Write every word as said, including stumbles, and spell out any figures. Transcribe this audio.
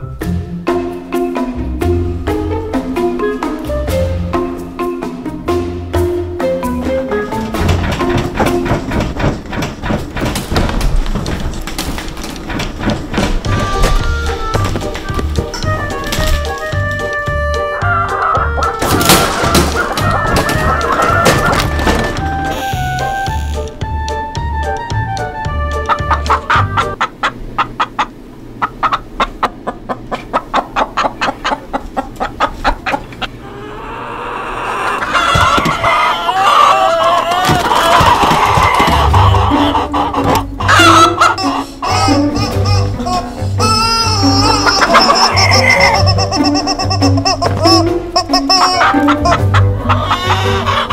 Ha ha ha ha!